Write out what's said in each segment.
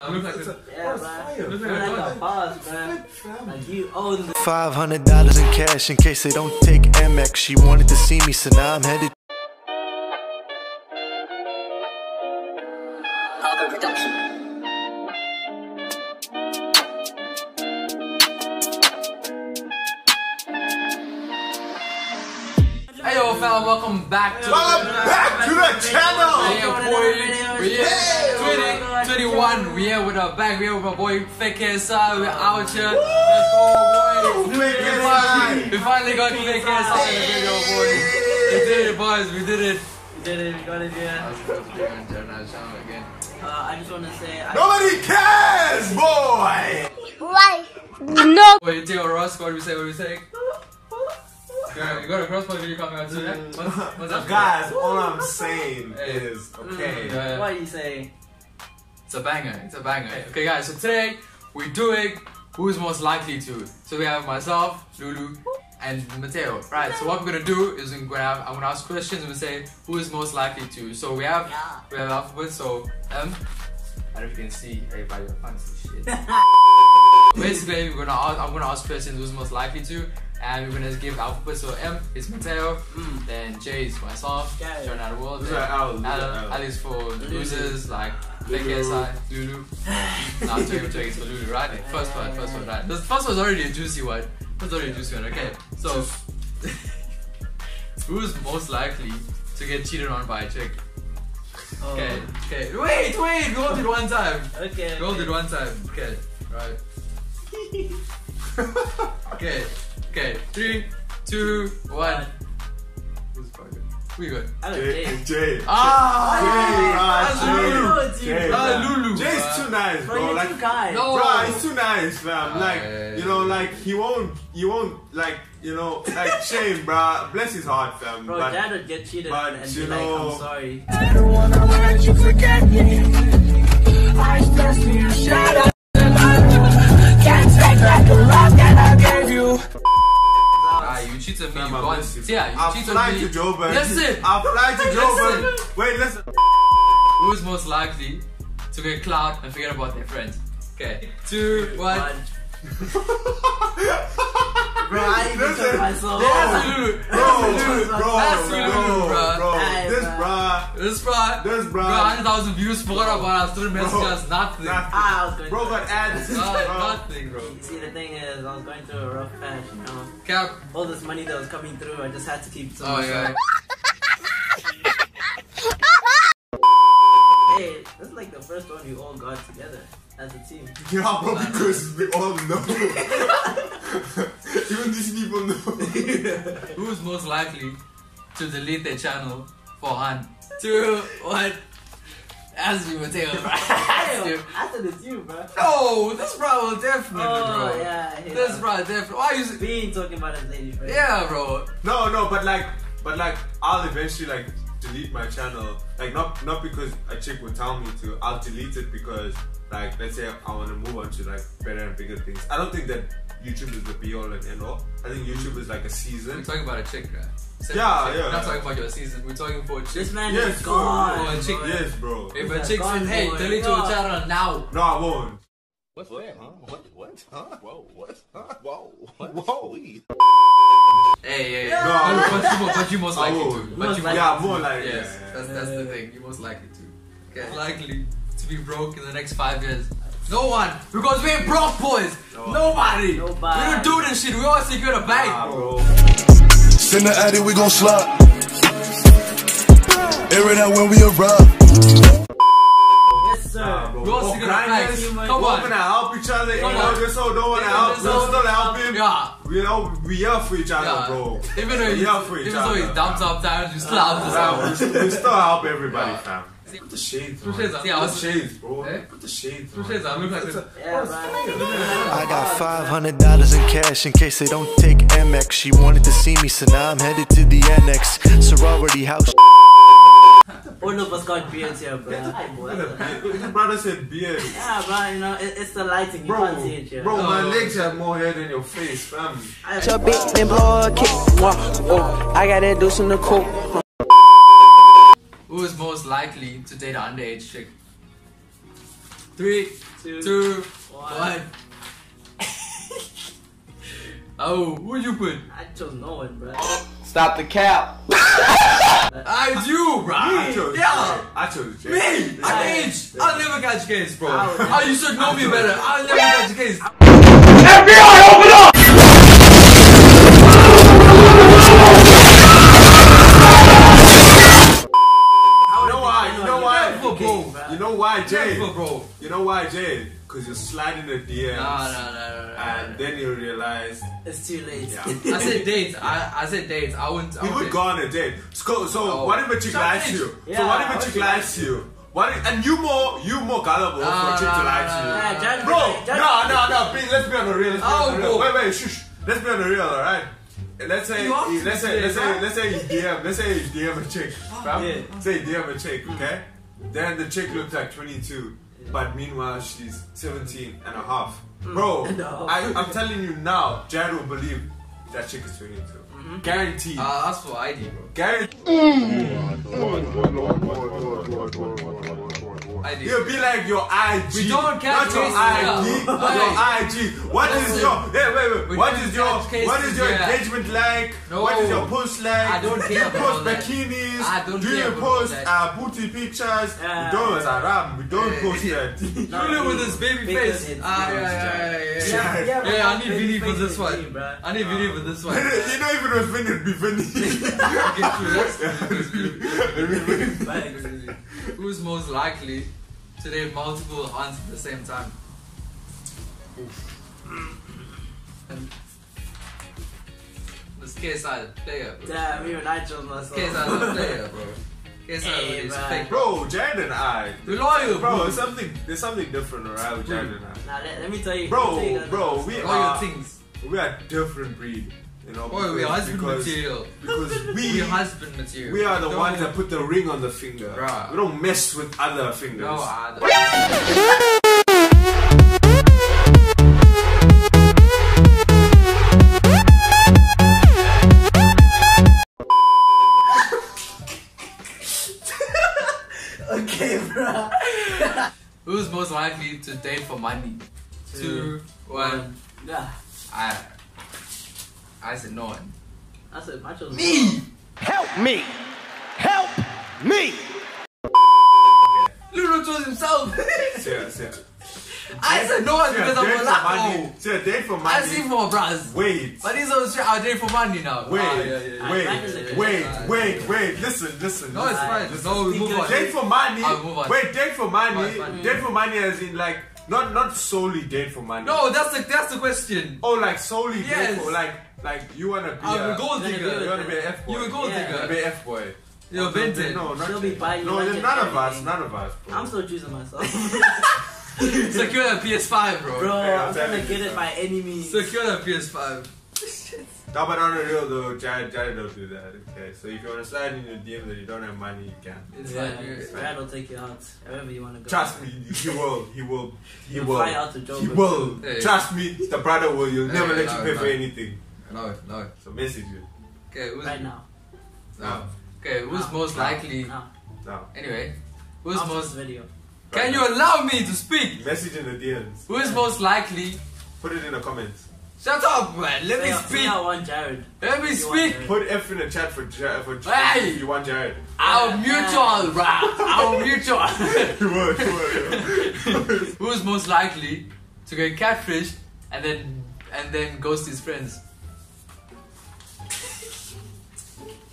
$500 in cash in case they don't take MX. She wanted to see me, so now I'm headed. Hey yo fella, welcome back to the channel. Yeah, boy. 21, we are with our back, we are with our boy Fekesa, we're out here. Let's go, boy. We finally got Fekesa in the video, boy. We did it, boys, we did it. We did it, we got it, yeah. I just want to say... Nobody cares, boy! Why? No! Boy, Tayo Ross, what do we say, what do we say? Girl, you got a crossbow video coming out soon, yeah? What's up, guys, all I'm saying is, okay. What do you say? It's a banger, it's a banger. Okay guys, so today we're doing who's most likely to. So we have myself, Lulu, and Mateo. Right, so what we're gonna do is I'm gonna ask questions and say who is most likely to. So we have alphabet, so I don't know if you can see everybody fancy shit. Basically I'm gonna ask questions who's most likely to, and we're gonna give alphabet. So M is Mateo, then J is myself, John out of world, L is for losers, like FKSai, Lulu. Now take it for Lulu, right? First one, right? The first one's already a juicy one. Okay. So, who's most likely to get cheated on by a chick? Oh. Okay. Wait. We all did one time. Okay. Okay. Right. Okay. 3, 2, 1. Who's fucking? We good. Jay. Lulu. Jay's too nice, bro. You're like, too kind. No. Bro, he's too nice, fam. He won't shame, bro. Bless his heart, fam. Bro, Dad would get cheated and be like, I'm sorry. I don't wanna let you forget me. I still see you shut up. Can't take back the love that I gave you. You cheated me, you once. Yeah, you cheated me. I'll fly to Joburg. Listen! I'll fly to Joburg. Wait, listen. Who's most likely to get clout and forget about their friends? Okay. 2, 1. Bro, I even took myself. Bro. This bro. 100,000 views, forgot about us, still messaged us, nothing. Bro, but ads. Nothing, bro. See, the thing is, I was going through a rough patch, you know. Cap. All this money that was coming through, I just had to keep some. Oh, yeah. Hey, this is like the first one we all got together as a team. Yeah, bro, because we all know. Even these people know. Who's most likely to delete their channel for 1, 2, 1? That's me, Mateo. I said it's you, bro. No, this bro will definitely, bro. Yeah. This bro definitely. Why are you being talking about his lady friend? Yeah, bro. No, but I'll eventually delete my channel. Not because a chick would tell me to. I'll delete it because let's say I want to move on to better and bigger things. I don't think that YouTube is the be all and end all. I think YouTube is a season. We're talking about a chick, right? Yeah. We're not talking about your season. We're talking for a chick. This man is gone. For a chick. Yes, bro. If a chick says, "Hey, delete your channel now," no, I won't. What's that? Huh? What? Huh? Whoa! What? Huh? Whoa! Whoa! Hey. No, but you most likely to. Yes, that's the thing. You most likely to. Okay. Likely to be broke in the next 5 years. No one, because we ain't broke boys. Nobody. We don't do this shit. We all secure the bank. Send the addy, we gon' slap. Air it out when we arrive. Yes, sir. We all secure the bank. Come on. We wanna help each other. Don't wanna help him. Yeah. You know, we are for each other, bro. Even though he dumps up times, we still help this out. We still help everybody, fam. Put the shades on. I got $500 in cash in case they don't take MX. She wanted to see me, so now I'm headed to the annex. Sorority house. All of us got beards here, bro. His brother said beard. Yeah, bro, it's the lighting, you can't see it here. Bro, my legs have more hair than your face, fam. I gotta do some cool. Who is most likely to date an underage chick? 3, 3, 2, 1. Oh, who'd you put? I chose no one, bro. Stop the cap. I you, bro. Me. I chose. Yeah. I chose. Me. I never got your case, bro. Oh, you should know me better. I never got your case. FBI, open up. You know why, Jade? Because you're sliding the DMs. No. Then you realize it's too late. Yeah. I said dates. I would go on a date. So what if a chick lies to you? Yeah, so what if a chick lies to you? And you more gullible for a chick to lie to you? Bro, no. Please, let's be on the real. Wait, shush. Let's be on the real, all right? Let's say you DM a chick. Say DM a chick, okay? Then the chick looks like 22, but meanwhile she's 17 and a half. Bro, no. I'm telling you now, Jared will believe that chick is 22. Mm-hmm. Guaranteed. That's for ID, bro. Guaranteed. Mm. You'll be like your IG. We don't catch your IG. What is your engagement like? No. What is your post like? I don't care. Do you post bikinis? I don't care. Do you post booty pictures? We don't post that. Really with this baby face. Yeah, I need Vinny for this one. I need Vinny for this one. You know, if it was Vinny, it'd be Vinny. Who's most likely to date multiple aunts at the same time? This KSI is a player, bro. Damn, even I chose myself. KSI is a player, bro. KSI is a fake. Bro, Jaden and I. We're loyal, bro. There's something different, alright, with Jaden and I. Nah, let me tell you. Bro, we are a different breed. You know, we're husband material. Because we're husband material. We are the ones that put the ring on the finger. Bruh. We don't mess with other fingers. No, Okay, bruh. Who's most likely to date for money? 2, 1. Nah. I said no one. I said my choice. Me! Help me! Help me! Lulu chose himself! I said no one because I'm a lack. See, I date for money. I see for bras. Wait. But these are shit, I date for money now. Wait. Listen. No, it's fine. No, we move on. Date for money. Wait, date for money. Date for money as in like not solely date for money. No, that's the question. Oh, like solely date for like you wanna be a gold digger. You wanna be an F boy. You're a gold digger. Be F boy. You're venting. No, not be buying. No, none of us. I'm still choosing myself. Secure that PS5, bro. Bro, yeah, I'm gonna get it by any means. Secure that PS5. No, but on the real though, Jared don't do that. Okay, so if you wanna slide in your DM that you don't have money, you can. It's fine. Jared will take you out wherever you wanna go. Trust me, he will. Fly out to Joburg. He will. Hey. Trust me, the brother will. He'll never let you pay for anything. No. So message you. Okay, right now. Okay, who's most likely? Anyway, who's after most video? Can you allow me to speak? Message in the DMs. Who is most likely? Put it in the comments. Shut up, man. Let me speak. I want Jared. Let me speak. Put F in the chat for Jared. Hey. You want Jared? Our mutual. You were. Who is most likely to get catfished and then ghost his friends?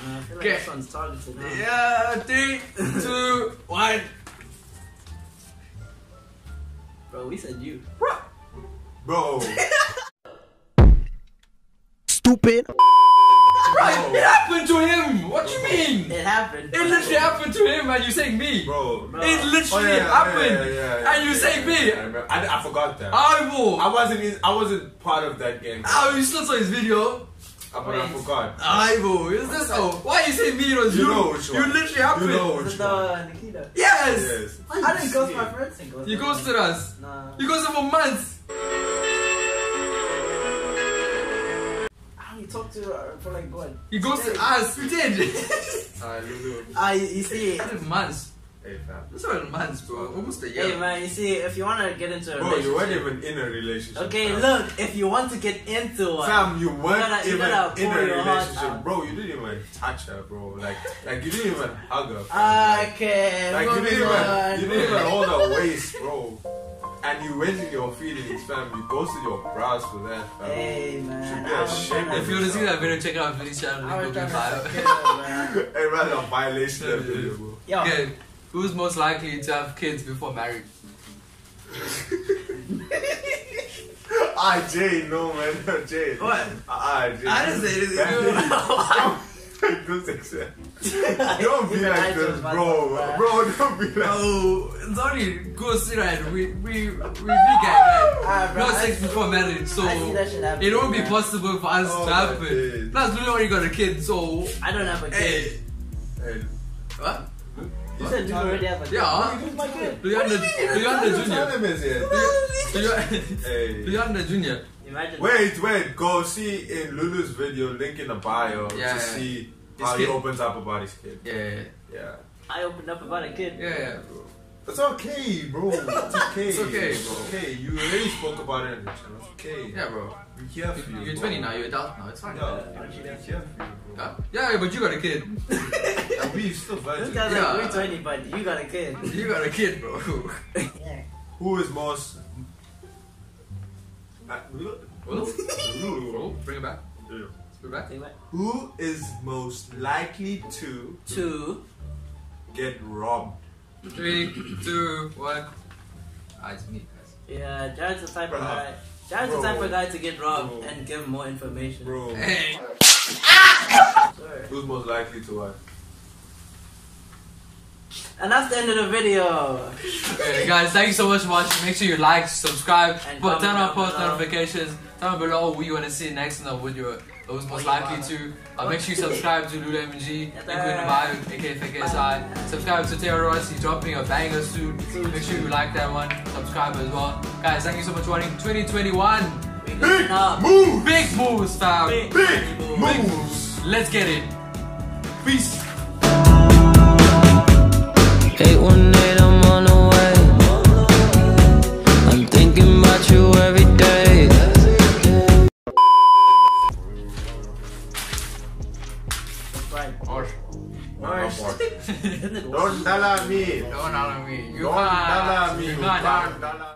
I feel like this one's targeted now. Yeah, 3, 2, 1. Bro, we said you. Bro. Stupid. Bro, it happened to him. What do you mean? It happened. It literally happened to him and you saying me. Bro. It literally happened. Yeah, and you saying me. I forgot that. I wasn't part of that game. Oh, you still saw his video. But I forgot. Why you say me? It was you know which one. You literally happened. You know which one. Nikita. Yes. I didn't ghost my friends. You ghosted us. Nah. You ghosted for months. I only talked to her for like what? You ghosted us. You did. You see. I did months. Hey fam. That's all man's, bro. Almost a year. Hey man, you see, if you wanna get into a relationship, bro, you weren't even in a relationship. Okay, fam. Look, if you want to get into one, fam, you weren't even in a relationship, bro. You didn't even touch her, bro. Like you didn't even hug her. Fam. Okay. Like you didn't even hold her waist, bro. And you wasting your feelings, fam. You ghosted your bras for that, fam. Hey, man. Should be ashamed. If you want to see that video, check it out on Vinny's channel. It will be viral. Everyone's on violation of video, bro. Yo. Okay, who's most likely to have kids before marriage? Jay, no, man. Jay. What? Jay. I didn't say this. Don't accept. Don't be like this, bro. Bro, don't be like this. No, it's only ghost, right? We guys. Not sex before marriage, so it won't be possible for us to happen. Plus, we already got a kid, so I don't have a kid. Hey, what? You said you already have a kid. Yeah. Who's my kid? Leander Junior. Imagine. Wait, go see in Lulu's video, link in the bio, to see how he opens up about his kid. Yeah. I opened up about a kid. Yeah, bro. It's okay, bro. It's okay, bro. You already spoke about it in the channel. It's okay. Yeah, bro. We're here for you. You're 20 now, you're adult now. It's fine. We're here for you, bro. Yeah, but you got a kid. And we still virgin. We're 20, but you got a kid. You got a kid, bro. Yeah. Who is most. Bring it back. Who is most likely to get robbed? 3, 2, 1. It's me, guys. Yeah, Jared's the type of guy. Jared's the type of guy to get robbed and give more information. Bro. Hey. Who's most likely to what? And that's the end of the video. Hey guys, thank you so much for watching. Make sure you like, subscribe, but turn on post notifications. Tell me below what you want to see next in the video. Those most likely to. Make sure you subscribe to Lulu Mng, including bio, aka FKSai. Subscribe to Tayo Ross, he's dropping a banger soon. Make sure you like that one. Subscribe as well. Guys, thank you so much for watching. 2021. Big moves. Big moves, fam. Big moves. Let's get it. Peace. 818, I'm on the way. I'm thinking about you every day. Don't tell me. You can't.